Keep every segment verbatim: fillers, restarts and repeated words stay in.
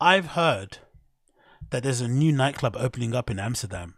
I've heard that there's a new nightclub opening up in Amsterdam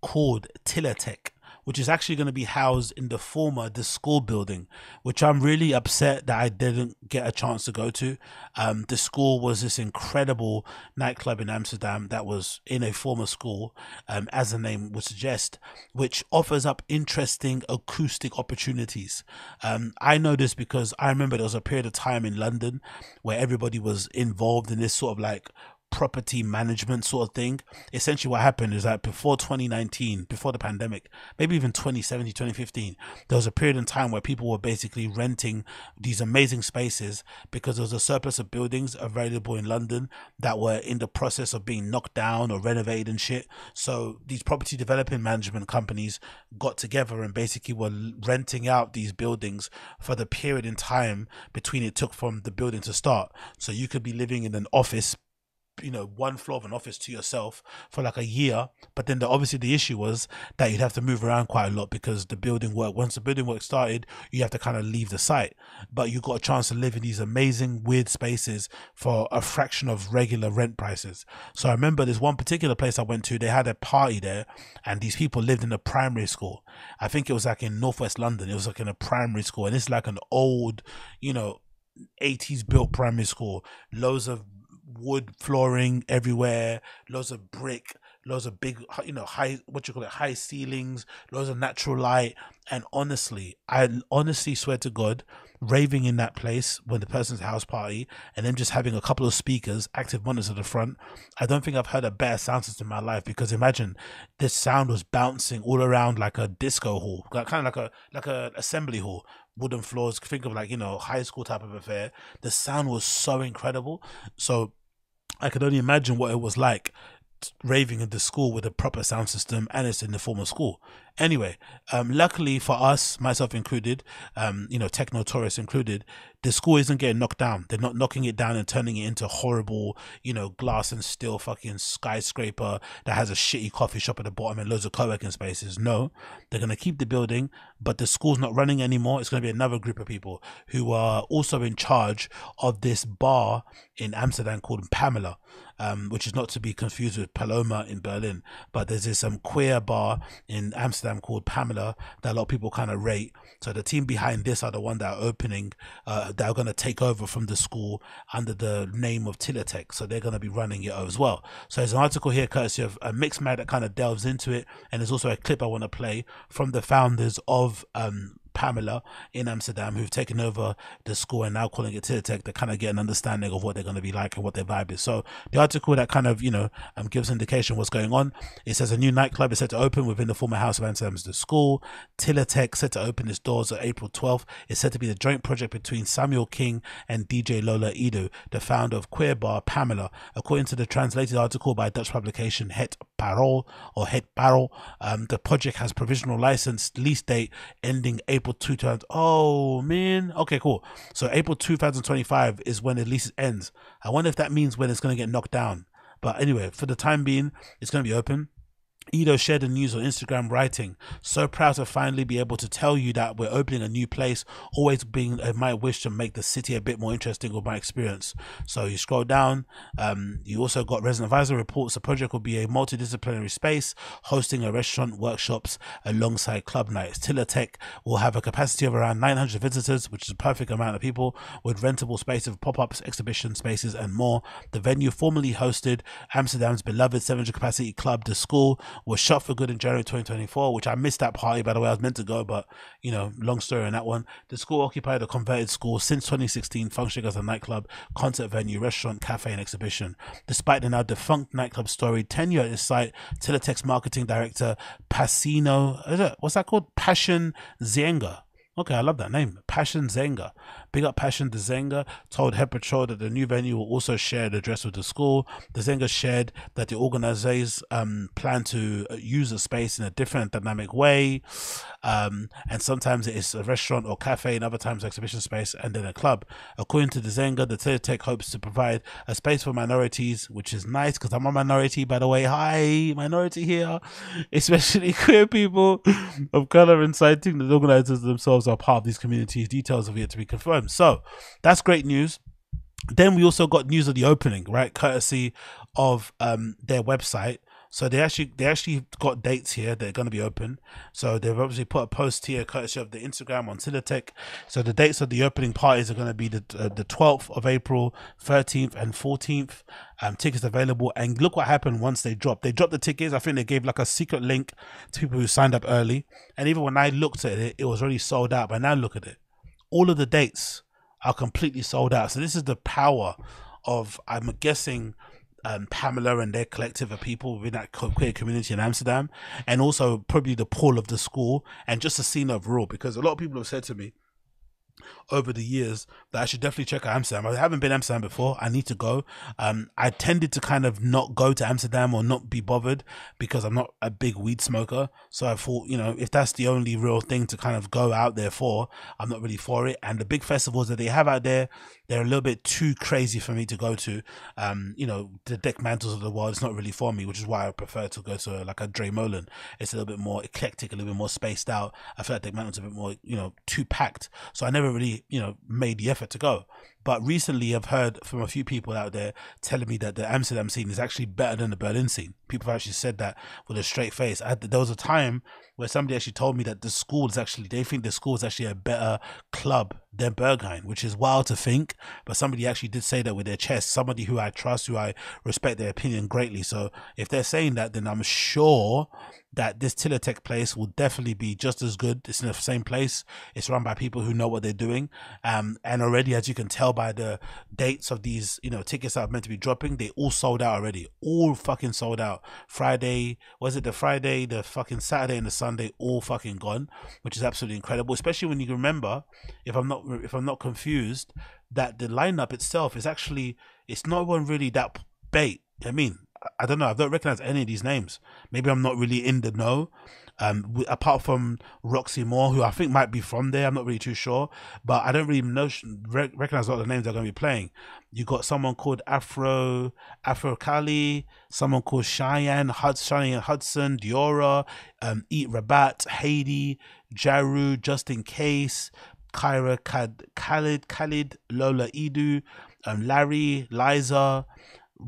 called Tilla Tec, which is actually going to be housed in the former The School building, which I'm really upset that I didn't get a chance to go to. Um, The School was this incredible nightclub in Amsterdam that was in a former school, um, as the name would suggest, which offers up interesting acoustic opportunities. Um, I know this because I remember there was a period of time in London where everybody was involved in this sort of like property management sort of thing. Essentially what happened is that before twenty nineteen, before the pandemic, maybe even twenty seventeen, twenty fifteen, there was a period in time where people were basically renting these amazing spaces because there was a surplus of buildings available in London that were in the process of being knocked down or renovated and shit. So these property development management companies got together and basically were renting out these buildings for the period in time between it took from the building to start. So you could be living in an office, you know, one floor of an office to yourself for like a year, but then the, obviously the issue was that you'd have to move around quite a lot because the building work, once the building work started, you have to kind of leave the site. But you got a chance to live in these amazing weird spaces for a fraction of regular rent prices. So I remember this one particular place I went to, they had a party there and these people lived in a primary school. I think it was like in Northwest London. It was like in a primary school, and it's like an old, you know, eighties built primary school, loads of wood flooring everywhere, loads of brick, loads of big, you know, high, what you call it, high ceilings, loads of natural light. And honestly, I honestly swear to God, raving in that place when the person's house party and then just having a couple of speakers, active monitors at the front, I don't think I've heard a better sound system in my life. Because imagine this sound was bouncing all around like a disco hall, like, kind of like a like a assembly hall, wooden floors, think of like, you know, high school type of affair. The sound was so incredible. So I could only imagine what it was like raving in The School with a proper sound system, and it's in the former school. Anyway, um luckily for us, myself included, um you know, techno tourists included, The School isn't getting knocked down. They're not knocking it down and turning it into horrible, you know, glass and steel fucking skyscraper that has a shitty coffee shop at the bottom and loads of co-working spaces. No, they're going to keep the building, but The School's not running anymore. It's going to be another group of people who are also in charge of this bar in Amsterdam called Pamela, um which is not to be confused with Paloma in Berlin. But there's this um queer bar in Amsterdam called Pamela that a lot of people kind of rate. So the team behind this are the one that are opening, uh, that are going to take over from The School under the name of Tilla Tec. So they're going to be running it as well. So there's an article here courtesy of a Mixmag that kind of delves into it, and there's also a clip I want to play from the founders of um Pamela in Amsterdam, who've taken over The School and now calling it Tilla Tec, to kind of get an understanding of what they're going to be like and what their vibe is. So the article that kind of, you know, um, gives indication what's going on, it says a new nightclub is set to open within the former house of Amsterdam's The School. Tilla Tec set to open its doors on April twelfth. It's said to be the joint project between Samuel King and D J Lola Ido, the founder of queer bar Pamela. According to the translated article by Dutch publication Het Parool or Het Parool, um, the project has provisional license lease date ending April April two thousand. Oh man, okay, cool. So April two thousand twenty-five is when the lease ends. I wonder if that means when it's going to get knocked down, but anyway, for the time being, it's going to be open. Ido shared the news on Instagram, writing, "So proud to finally be able to tell you that we're opening a new place. Always being uh, my wish to make the city a bit more interesting with my experience." So you scroll down, um, you also got Resident Advisor reports the project will be a multidisciplinary space hosting a restaurant, workshops alongside club nights. Tilla Tec will have a capacity of around nine hundred visitors, which is a perfect amount of people, with rentable spaces, pop-ups, exhibition spaces and more. The venue formerly hosted Amsterdam's beloved seven hundred capacity club The School, was shut for good in January twenty twenty-four, which I missed that party, by the way. I was meant to go, but you know, long story on that one. The School occupied a converted school since twenty sixteen, functioning as a nightclub, concert venue, restaurant, cafe and exhibition. Despite the now defunct nightclub storied tenure at its site, Tilla Tec's marketing director Pasino, is it, what's that called? Passion Zinga. Okay, I love that name. Passion Zinga. Big up Passion de Zinga. Told Het Parool that the new venue will also share the address with The School. De Zinga shared that the organisers um, plan to use the space in a different dynamic way. Um, and sometimes it's a restaurant or cafe, and other times exhibition space, and then a club. According to De Zinga, the Tilla Tec hopes to provide a space for minorities, which is nice because I'm a minority, by the way. Hi, minority here. Especially queer people of colour, and citing that the organisers themselves are part of these communities. Details of yet to be confirmed. So that's great news. Then we also got news of the opening, right, courtesy of um their website. So they actually they actually got dates here. They're going to be open. So they've obviously put a post here courtesy of the Instagram on Tilla Tec. So the dates of the opening parties are going to be the uh, the twelfth of April, thirteenth and fourteenth. Um, tickets available. And look what happened once they dropped. They dropped the tickets. I think they gave like a secret link to people who signed up early. And even when I looked at it, it was already sold out. But now look at it. All of the dates are completely sold out. So this is the power of, I'm guessing, um, Pamela and their collective of people within that queer community in Amsterdam, and also probably the pull of the school and just the scene overall, because a lot of people have said to me over the years that I should definitely check out Amsterdam. I haven't been to Amsterdam before. I need to go. um I tended to kind of not go to Amsterdam or not be bothered because I'm not a big weed smoker, so I thought, you know, if that's the only real thing to kind of go out there for, I'm not really for it. And the big festivals that they have out there, they're a little bit too crazy for me to go to. Um you know, the Dekmantels of the world, it's not really for me, which is why I prefer to go to like a Dre Molan. It's a little bit more eclectic, a little bit more spaced out. I feel like Dekmantel's a bit more, you know, too packed, so I never really, you know, made the effort to go. But recently I've heard from a few people out there telling me that the Amsterdam scene is actually better than the Berlin scene. People have actually said that with a straight face. I had, there was a time where somebody actually told me that the school is actually, they think the school is actually a better club than Berghain, which is wild to think, but somebody actually did say that with their chest, somebody who I trust, who I respect their opinion greatly. So if they're saying that, then I'm sure that this Tilla Tec place will definitely be just as good. It's in the same place. It's run by people who know what they're doing. Um, and already, as you can tell by the dates of these, you know, tickets that are meant to be dropping, they all sold out already. All fucking sold out. Friday, was it the Friday, the fucking Saturday and the Sunday, all fucking gone, which is absolutely incredible. Especially when you remember, if I'm not if I'm not confused, that the lineup itself is actually, it's not one really that bait. I mean, I don't know. I don't recognize any of these names. Maybe I'm not really in the know. Um, apart from Roxy Moore, who I think might be from there. I'm not really too sure, but I don't really know, rec recognize a lot of the names they're going to be playing. You got someone called Afro Afro Kali, someone called Cheyenne Hudson, Cheyenne Hudson, Diora, um, Eat Rabat, Haiti, Jaru, Just In Case, Kyra Kad, Khalid, Khalid, Lola Ido, um, Larry, Liza.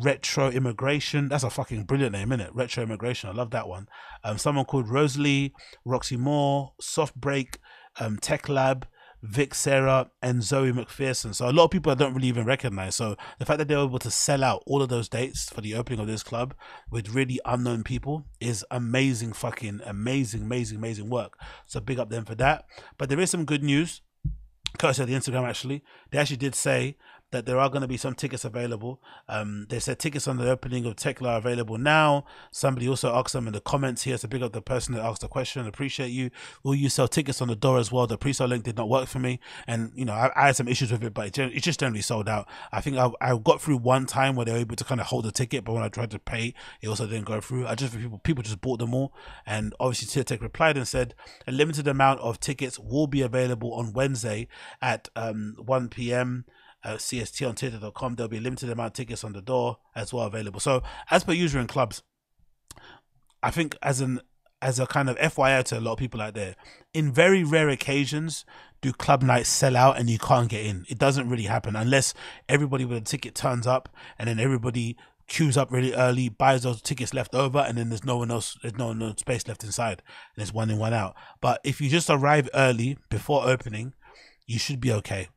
Retro Immigration, that's a fucking brilliant name, isn't it? Retro Immigration, I love that one. Um, someone called Rosalie, Roxy Moore, Soft Break, um, Tech Lab, Vic Sarah, and Zoe McPherson. So a lot of people I don't really even recognize. So the fact that they were able to sell out all of those dates for the opening of this club with really unknown people is amazing, fucking amazing, amazing, amazing work. So big up them for that. But there is some good news. Courtesy of the Instagram, actually, they actually did say that there are going to be some tickets available. Um, they said tickets on the opening of Tekla are available now. Somebody also asked them in the comments here, so big up the person that asked the question, appreciate you. Will you sell tickets on the door as well? The pre-sale link did not work for me, and you know, I, I had some issues with it, but it, it just generally sold out. I think I, I got through one time where they were able to kind of hold a ticket, but when I tried to pay, it also didn't go through. I just people people just bought them all, and obviously Tilla Tec replied and said a limited amount of tickets will be available on Wednesday at um, one p m Uh, C S T on Twitter dot com. There'll be a limited amount of tickets on the door as well available. So as per usual in clubs, I think as an as a kind of F Y I to a lot of people out there, in very rare occasions do club nights sell out and you can't get in. It doesn't really happen unless everybody with a ticket turns up and then everybody queues up really early, buys those tickets left over, and then there's no one else, there's no, no space left inside, and it's one in, one out. But if you just arrive early before opening, you should be okay.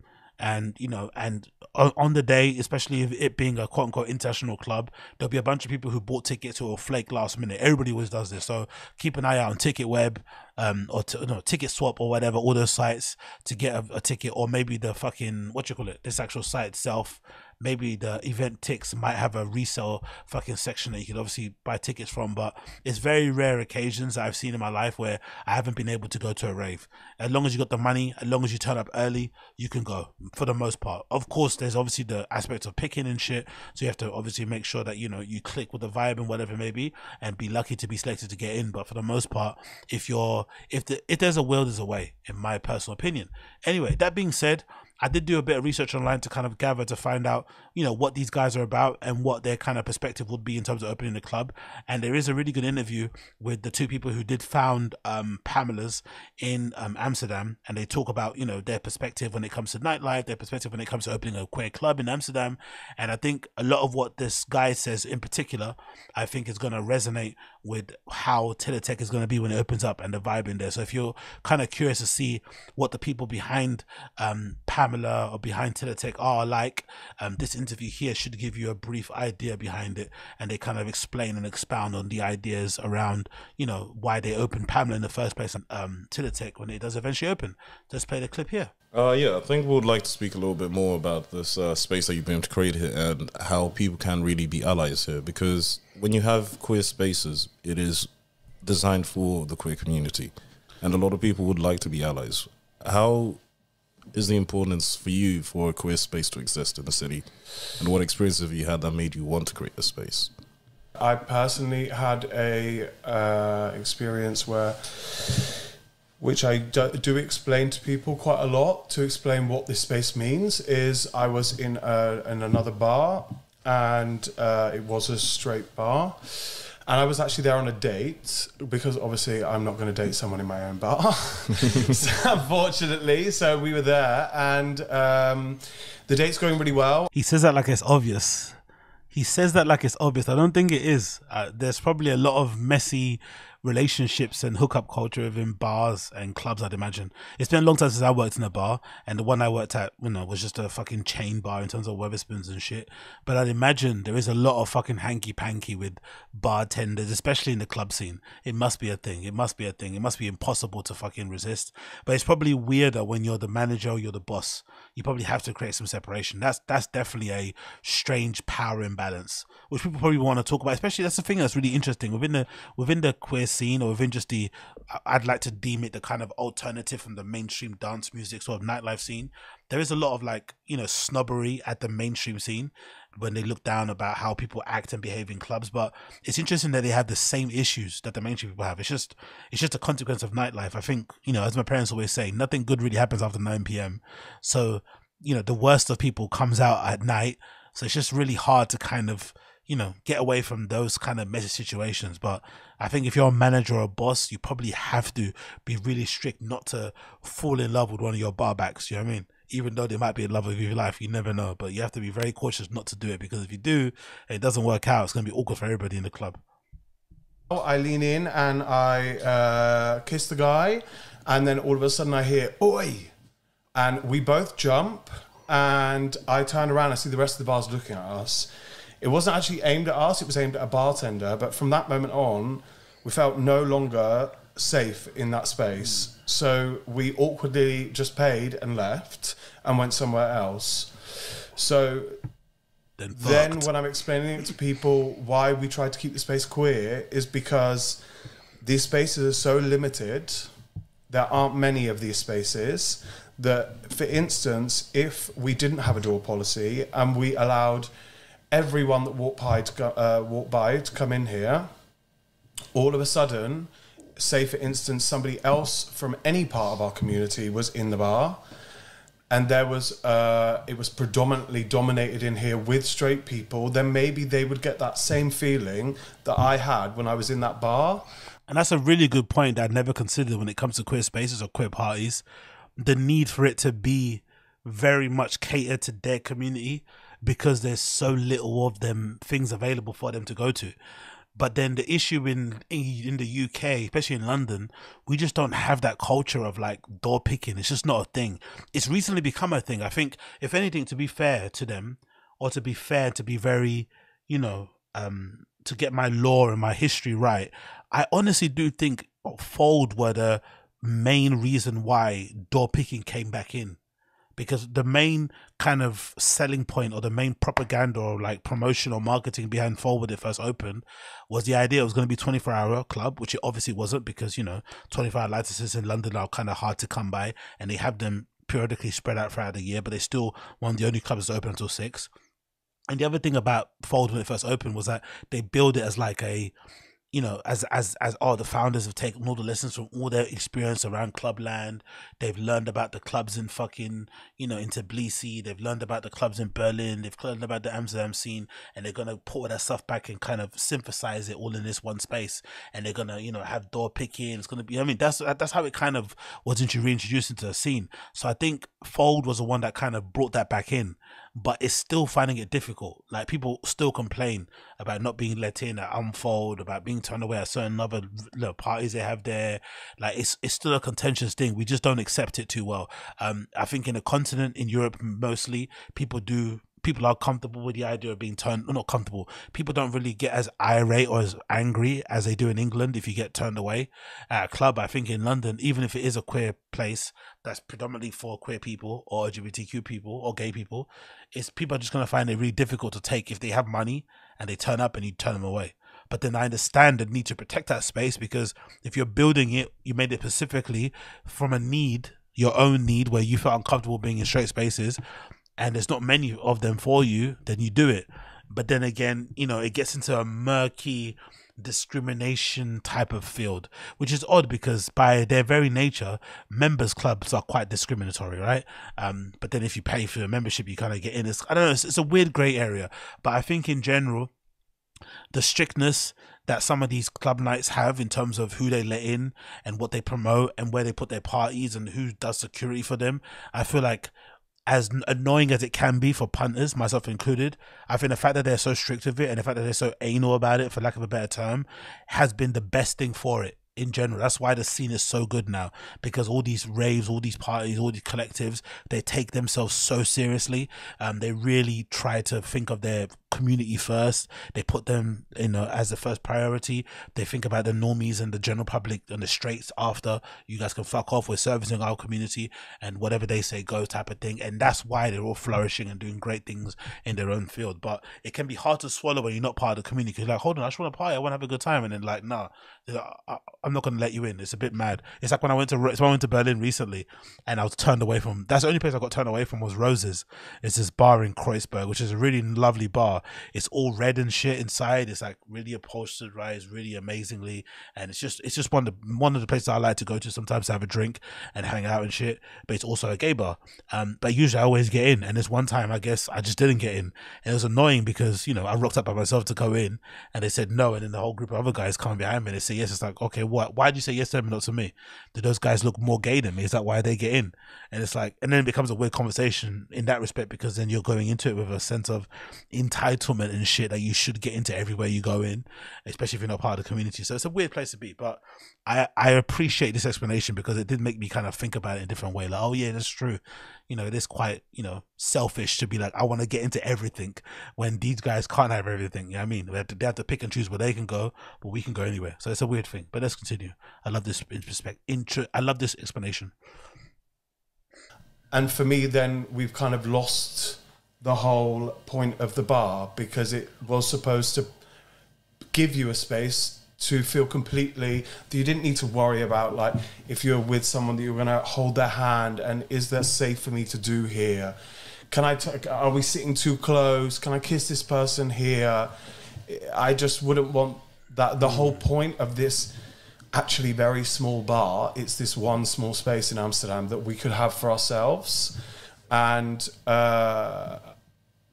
And, you know, and on the day, especially if it being a quote unquote international club, there'll be a bunch of people who bought tickets who will flake last minute. Everybody always does this. So keep an eye out on TicketWeb, um, or t no, Ticket Swap or whatever, all those sites to get a, a ticket, or maybe the fucking, what you call it, this actual site itself. Maybe the event ticks might have a resale fucking section that you can obviously buy tickets from, but it's very rare occasions that I've seen in my life where I haven't been able to go to a rave. As long as you got the money, as long as you turn up early, you can go for the most part. Of course, there's obviously the aspects of picking and shit, so you have to obviously make sure that, you know, you click with the vibe and whatever it may be, and be lucky to be selected to get in. But for the most part, if you're if the if there's a will, there's a way, in my personal opinion. Anyway, that being said, I did do a bit of research online to kind of gather to find out, you know, what these guys are about and what their kind of perspective would be in terms of opening the club. And there is a really good interview with the two people who did found um, Pamela's in um, Amsterdam. And they talk about, you know, their perspective when it comes to nightlife, their perspective when it comes to opening a queer club in Amsterdam. And I think a lot of what this guy says in particular, I think is going to resonate with how Tilla Tec is going to be when it opens up and the vibe in there. So if you're kind of curious to see what the people behind um, Pamela or behind Tilla Tec are like, um, this interview here should give you a brief idea behind it, and they kind of explain and expound on the ideas around, you know, why they opened Pamela in the first place and um, Tilla Tec when it does eventually open. Just play the clip here. Uh, yeah, I think we would like to speak a little bit more about this uh, space that you've been able to create here and how people can really be allies here, because when you have queer spaces, it is designed for the queer community, and a lot of people would like to be allies. How is the importance for you for a queer space to exist in the city, and what experiences have you had that made you want to create a space? I personally had a uh, experience where... which I do explain to people quite a lot, to explain what this space means, is I was in, a, in another bar, and uh, it was a straight bar. And I was actually there on a date, because obviously I'm not going to date someone in my own bar, so, unfortunately. So we were there, and um, the date's going really well. He says that like it's obvious. He says that like it's obvious. I don't think it is. Uh, there's probably a lot of messy relationships and hookup culture within bars and clubs, I'd imagine. It's been a long time since I worked in a bar, and the one I worked at, you know, was just a fucking chain bar in terms of Weatherspoons and shit. But I'd imagine there is a lot of fucking hanky-panky with bartenders, especially in the club scene. It must be a thing. It must be a thing. It must be impossible to fucking resist. But it's probably weirder when you're the manager or you're the boss. You probably have to create some separation. That's that's definitely a strange power imbalance, which people probably want to talk about. Especially, that's the thing that's really interesting within the within the queer scene, or within just the, I'd like to deem it the kind of alternative from the mainstream dance music sort of nightlife scene. There is a lot of, like, you know, snobbery at the mainstream scene when they look down about how people act and behave in clubs. But it's interesting that they have the same issues that the mainstream people have. It's just, it's just a consequence of nightlife. I think, you know, as my parents always say, nothing good really happens after nine P M So, you know, the worst of people comes out at night. So it's just really hard to kind of, you know, get away from those kind of messy situations. But I think if you're a manager or a boss, you probably have to be really strict not to fall in love with one of your barbacks, you know what I mean? Even though they might be in love with your life, you never know. But you have to be very cautious not to do it, because if you do, it doesn't work out. It's going to be awkward for everybody in the club. I lean in and I uh, kiss the guy, and then all of a sudden I hear, "Oi!" And we both jump, and I turn around and I see the rest of the bars looking at us. It wasn't actually aimed at us, it was aimed at a bartender, but from that moment on, we felt no longer safe in that space. So we awkwardly just paid and left and went somewhere else. So then, then when I'm explaining it to people why we tried to keep the space queer, is because these spaces are so limited. There aren't many of these spaces that, for instance, if we didn't have a door policy and we allowed everyone that walked by to go, uh, walked by to come in here, all of a sudden, say for instance, somebody else from any part of our community was in the bar, and there was uh, it was predominantly dominated in here with straight people, then maybe they would get that same feeling that I had when I was in that bar. And that's a really good point that I'd never considered when it comes to queer spaces or queer parties, the need for it to be very much catered to their community, because there's so little of them things available for them to go to. But then the issue in, in in the U K, especially in London, we just don't have that culture of, like, door picking. It's just not a thing. It's recently become a thing. I think, if anything, to be fair to them, or to be fair, to be very, you know, um, to get my lore and my history right, I honestly do think Fold were the main reason why door picking came back in. Because the main kind of selling point, or the main propaganda, or like promotion or marketing behind Fold when it first opened, was the idea it was going to be twenty-four hour club, which it obviously wasn't, because, you know, twenty-four hour licenses in London are kind of hard to come by, and they have them periodically spread out throughout the year, but they still one of the only clubs that open until six. And the other thing about Fold when it first opened was that they build it as like a you know, as as as all the founders have taken all the lessons from all their experience around Clubland. They've learned about the clubs in fucking, you know, in Tbilisi. They've learned about the clubs in Berlin. They've learned about the Amsterdam scene, and they're gonna put all that stuff back and kind of synthesize it all in this one space. And they're gonna, you know, have door picking. It's gonna be, I mean, that's that's how it kind of was reintroduced into the scene. So I think Fold was the one that kind of brought that back in. But it's still finding it difficult. Like, people still complain about not being let in at Unfold, about being turned away at certain other little parties they have there. Like, it's it's still a contentious thing. We just don't accept it too well. Um, I think in the continent, in Europe mostly, people do. People are comfortable with the idea of being turned, not comfortable. People don't really get as irate or as angry as they do in England if you get turned away at a club. I think in London, even if it is a queer place that's predominantly for queer people or L G B T Q people or gay people, it's people are just going to find it really difficult to take if they have money and they turn up and you turn them away. But then I understand the need to protect that space, because if you're building it, you made it specifically from a need, your own need, where you felt uncomfortable being in straight spaces, and there's not many of them for you, then you do it. But then again, you know, it gets into a murky discrimination type of field, which is odd because by their very nature, members clubs are quite discriminatory, right? Um, but then if you pay for a membership, you kind of get in. It's, I don't know, it's, it's a weird gray area. But I think in general, the strictness that some of these club nights have in terms of who they let in and what they promote and where they put their parties and who does security for them, I feel like, as annoying as it can be for punters, myself included, I think the fact that they're so strict with it and the fact that they're so anal about it, for lack of a better term, has been the best thing for it in general. That's why the scene is so good now, because all these raves, all these parties, all these collectives, they take themselves so seriously. Um, they really try to think of their community first. They put them, you know, as the first priority. They think about the normies and the general public and the straights after. You guys can fuck off, we're servicing our community, and whatever they say goes type of thing. And that's why they're all flourishing and doing great things in their own field. But it can be hard to swallow when you're not part of the community, because you're like, hold on, I just want to party, I want to have a good time. And then like, nah, I'm not going to let you in. It's a bit mad. It's like when I went to when I went to Berlin recently, and I was turned away from, that's the only place I got turned away from, was Rose's. It's this bar in Kreuzberg, which is a really lovely bar. It's all red and shit inside. It's like really upholsterized really amazingly, and it's just it's just one of the, one of the places I like to go to sometimes to have a drink and hang out and shit. But it's also a gay bar, um but usually I always get in. And this one time, I guess I just didn't get in, and it was annoying because, you know, I rocked up by myself to go in, and they said no, and then the whole group of other guys come behind me and they say yes. It's like, okay, what, why did you say yes to them and not to me? Do those guys look more gay than me? Is that why they get in? And it's like, and then it becomes a weird conversation in that respect, because then you're going into it with a sense of entitlement entitlement and shit that you should get into everywhere you go in, especially if you're not part of the community. So it's a weird place to be. But I I appreciate this explanation, because it did make me kind of think about it in a different way. Like, oh yeah, that's true. You know, it is quite, you know, selfish to be like, I want to get into everything when these guys can't have everything. You know what I mean? They have to, they have to pick and choose where they can go, but we can go anywhere. So it's a weird thing. But let's continue. I love this respect. Intro. I love this explanation. And for me, then we've kind of lost the whole point of the bar, because it was supposed to give you a space to feel completely that you didn't need to worry about, like, if you're with someone that you're going to hold their hand and is that safe for me to do here? Can I t are we sitting too close? Can I kiss this person here? I just wouldn't want that. The whole point of this actually very small bar, it's this one small space in Amsterdam that we could have for ourselves. And uh,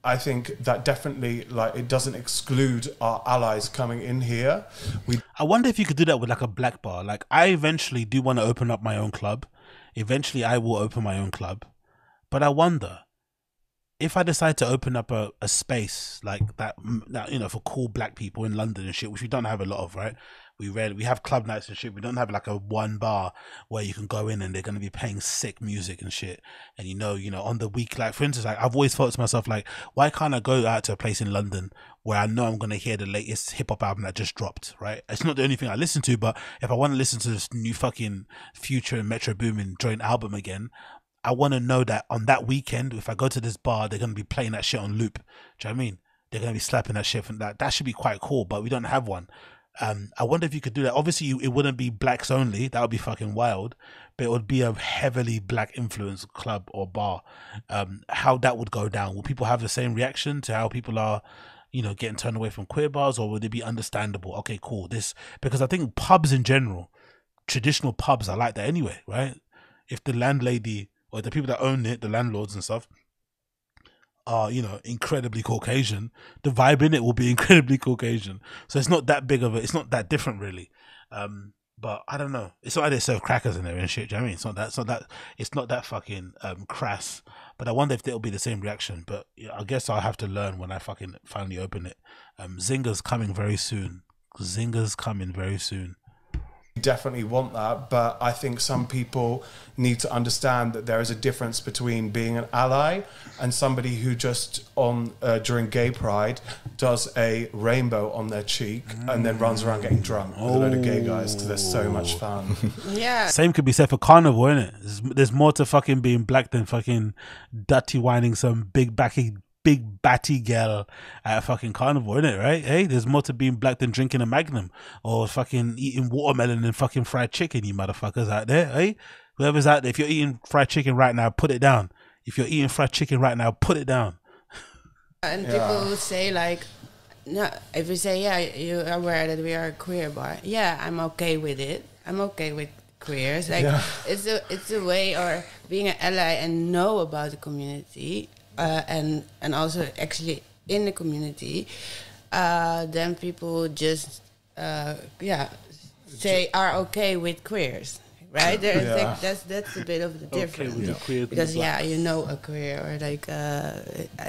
I think that definitely, like, it doesn't exclude our allies coming in here. We I wonder if you could do that with like a black bar. Like, I eventually do want to open up my own club. Eventually I will open my own club. But I wonder if I decide to open up a, a space like that, that, you know, for cool black people in London and shit, which we don't have a lot of, right? We rarely, we have club nights and shit. We don't have like a one bar where you can go in and they're going to be playing sick music and shit. And you know, you know, on the week, like for instance, like I've always thought to myself, like, why can't I go out to a place in London where I know I'm going to hear the latest hip hop album that just dropped, right? It's not the only thing I listen to, but if I want to listen to this new fucking Future and Metro Boomin joint album again, I want to know that on that weekend, if I go to this bar, they're going to be playing that shit on loop. Do you know what I mean? They're going to be slapping that shit. From that, that should be quite cool, but we don't have one. Um, I wonder if you could do that. Obviously, you, it wouldn't be blacks only. That would be fucking wild. But it would be a heavily black influenced club or bar. Um, how that would go down? Will people have the same reaction to how people are, you know, getting turned away from queer bars, or would it be understandable? Okay, cool. This, because I think pubs in general, traditional pubs are like that anyway, right? If the landlady or the people that own it, the landlords and stuff, are, you know, incredibly Caucasian, the vibe in it will be incredibly Caucasian. So it's not that big of a, it's not that different really. Um, but I don't know. It's not like they serve crackers in there and shit. Do you know what I mean? It's not that, it's not that, it's not that fucking um, crass. But I wonder if it'll be the same reaction. But yeah, I guess I'll have to learn when I fucking finally open it. Um, Zinga's coming very soon. Zinga's coming very soon. Definitely want that, but I think some people need to understand that there is a difference between being an ally and somebody who just on uh, during gay pride does a rainbow on their cheek mm. and then runs around getting drunk with oh. a load of gay guys because they're so much fun. Yeah, same could be said for carnival, isn't it? There's, there's more to fucking being black than fucking dirty whining some big backy big batty girl at a fucking carnival, isn't it, right? Hey, there's more to being black than drinking a Magnum or fucking eating watermelon and fucking fried chicken, you motherfuckers out there, hey? Whoever's out there, if you're eating fried chicken right now, put it down. If you're eating fried chicken right now, put it down. And yeah. people will say like, no, if we say, yeah, you're aware that we are a queer bar. Yeah, I'm okay with it. I'm okay with queers. Like, yeah. it's, a, it's a way or being an ally and know about the community. Uh, and and also actually in the community, uh, then people just uh, yeah say are okay with queers, right? There's yeah. like that's that's a bit of the difference okay with the queer because yeah you know a queer or like uh,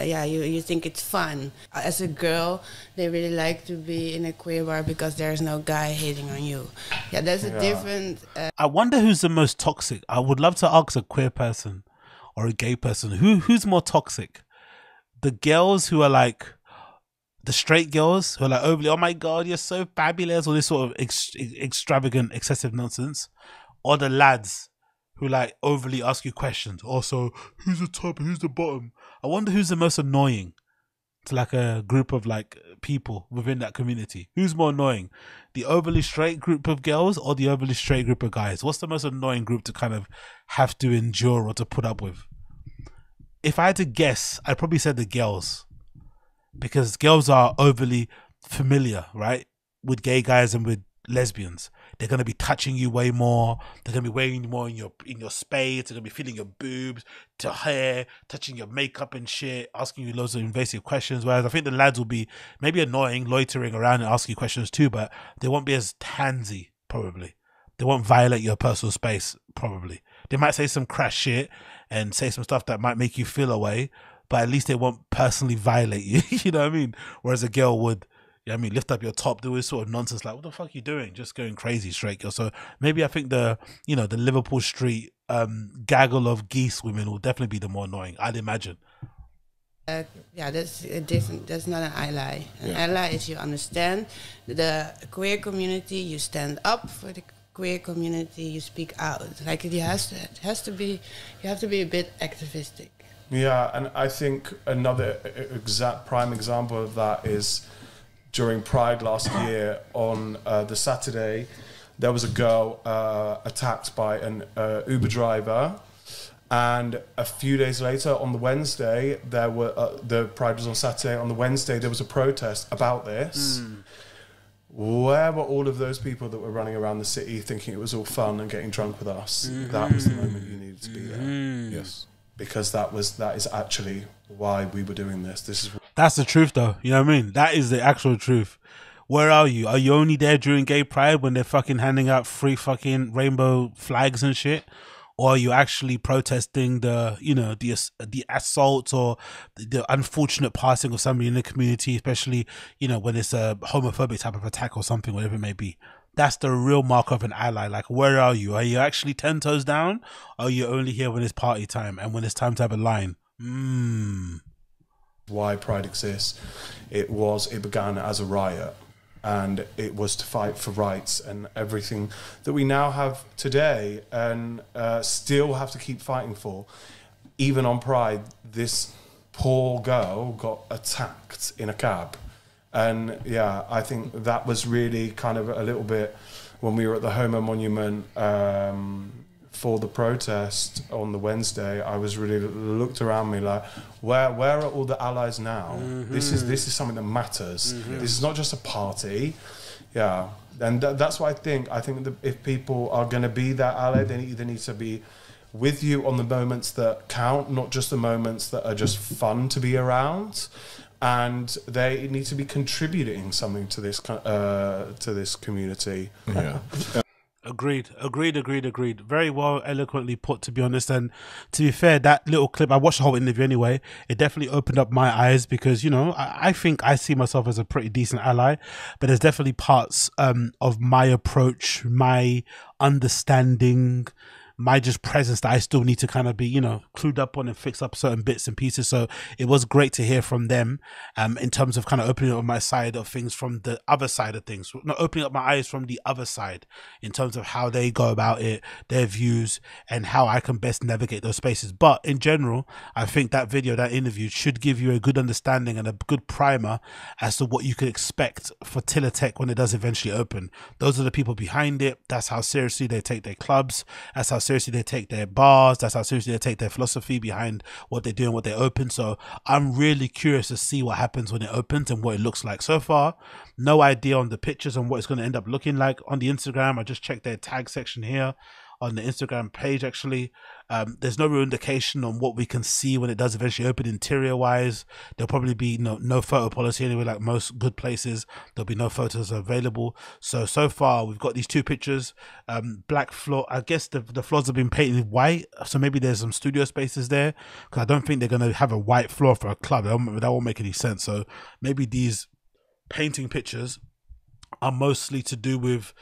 yeah you you think it's fun. As a girl, they really like to be in a queer bar because there's no guy hitting on you. Yeah, that's a yeah. different. Uh, I wonder who's the most toxic. I would love to ask a queer person. Or a gay person, who who's more toxic? The girls who are like, the straight girls who are like overly, oh my god, you're so fabulous, all this sort of ex extravagant, excessive nonsense, or the lads who like overly ask you questions. Also, who's the top, who's the bottom? I wonder who's the most annoying to like a group of like people within that community. Who's more annoying, the overly straight group of girls or the overly straight group of guys? What's the most annoying group to kind of have to endure or to put up with? If I had to guess, I'd probably say the girls, because girls are overly familiar, right, with gay guys and with lesbians. They're going to be touching you way more. They're going to be wearing more in your in your space. They're going to be feeling your boobs, to hair, touching your makeup and shit, asking you loads of invasive questions. Whereas I think the lads will be maybe annoying, loitering around and asking questions too, but they won't be as handsy, probably. They won't violate your personal space, probably. They might say some crass shit and say some stuff that might make you feel away, but at least they won't personally violate you. You know what I mean? Whereas a girl would... I mean, lift up your top, do this sort of nonsense like, what the fuck are you doing? Just going crazy, straight girl. So maybe I think the, you know, the Liverpool Street um, gaggle of geese women will definitely be the more annoying, I'd imagine. Uh, yeah, that's a different, that's not an ally. An yeah. ally is you understand the queer community, you stand up for the queer community, you speak out. Like it has to, it has to be, you have to be a bit activistic. Yeah, and I think another exact prime example of that is during Pride last year on uh, the Saturday, there was a girl uh, attacked by an uh, Uber driver. And a few days later on the Wednesday, there were uh, the Pride was on Saturday. On the Wednesday, there was a protest about this. Mm. Where were all of those people that were running around the city thinking it was all fun and getting drunk with us? Mm-hmm. That was the moment you needed to be there. Mm. Yes. Because that was that is actually why we were doing this. This is that's the truth, though. You know what I mean? That is the actual truth. Where are you? Are you only there during gay pride when they're fucking handing out free fucking rainbow flags and shit, or are you actually protesting the you know the the assault or the unfortunate passing of somebody in the community, especially you know when it's a homophobic type of attack or something, whatever it may be? That's the real mark of an ally. Like, where are you? Are you actually ten toes down? Or are you only here when it's party time and when it's time to have a line? Mm. Why Pride exists. It was, it began as a riot and it was to fight for rights and everything that we now have today and uh, still have to keep fighting for. Even on Pride, this poor girl got attacked in a cab. And yeah, I think that was really kind of a little bit when we were at the Homo Monument um, for the protest on the Wednesday, I was really looked around me like, where where are all the allies now? Mm-hmm. This is this is something that matters. Mm-hmm. This is not just a party, yeah. And th that's what I think. I think that if people are going to be that ally, they need, they need to be with you on the moments that count, not just the moments that are just fun to be around. And they need to be contributing something to this uh, to this community. Yeah. Agreed, agreed, agreed, agreed. Very well, eloquently put, to be honest. And to be fair, that little clip, I watched the whole interview anyway. It definitely opened up my eyes because, you know, I, I think I see myself as a pretty decent ally, but there's definitely parts um, of my approach, my understanding, my just presence that I still need to kind of be, you know, clued up on and fix up certain bits and pieces. So it was great to hear from them um, in terms of kind of opening up my side of things from the other side of things, not opening up my eyes from the other side in terms of how they go about it, their views and how I can best navigate those spaces. But in general, I think that video, that interview should give you a good understanding and a good primer as to what you could expect for Tilla Tec when it does eventually open. Those are the people behind it. That's how seriously they take their clubs. That's how seriously they take their bars. That's how seriously they take their philosophy behind what they do and what they open. So I'm really curious to see what happens when it opens and what it looks like. So far, no idea on the pictures and what it's going to end up looking like on the Instagram. I just checked their tag section here on the Instagram page. Actually, um, there's no real indication on what we can see when it does eventually open interior wise. There'll probably be no, no photo policy anyway, like most good places. There'll be no photos available. So, so far we've got these two pictures, um, black floor. I guess the, the floors have been painted white. So maybe there's some studio spaces there, because I don't think they're going to have a white floor for a club. That won't, that won't make any sense. So maybe these painting pictures are mostly to do with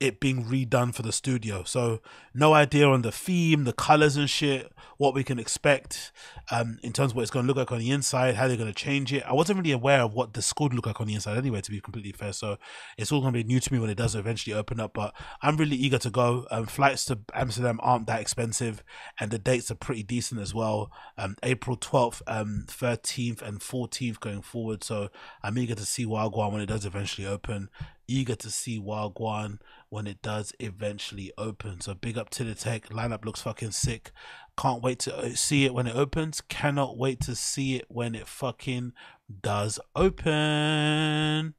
it being redone for the studio. So no idea on the theme, the colors and shit, what we can expect um in terms of what it's going to look like on the inside, how they're going to change it. I wasn't really aware of what the school looked like on the inside anyway, to be completely fair. So it's all going to be new to me when it does eventually open up, but I'm really eager to go. Um flights to Amsterdam aren't that expensive and the dates are pretty decent as well. um April twelfth, um thirteenth and fourteenth going forward. So I'm eager to see Wagwan when it does eventually open. Eager to see Wagwan when it does eventually open. So big up Tilla Tec. Lineup looks fucking sick. Can't wait to see it when it opens. Cannot wait to see it when it fucking does open.